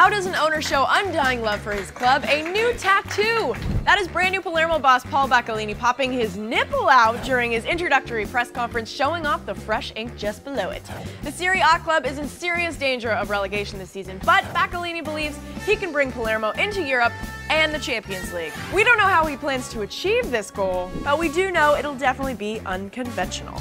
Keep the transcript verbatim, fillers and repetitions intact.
How does an owner show undying love for his club? A new tattoo! That is brand new Palermo boss Paul Baccaglini popping his nipple out during his introductory press conference, showing off the fresh ink just below it. The Serie A club is in serious danger of relegation this season, but Baccaglini believes he can bring Palermo into Europe and the Champions League. We don't know how he plans to achieve this goal, but we do know it'll definitely be unconventional.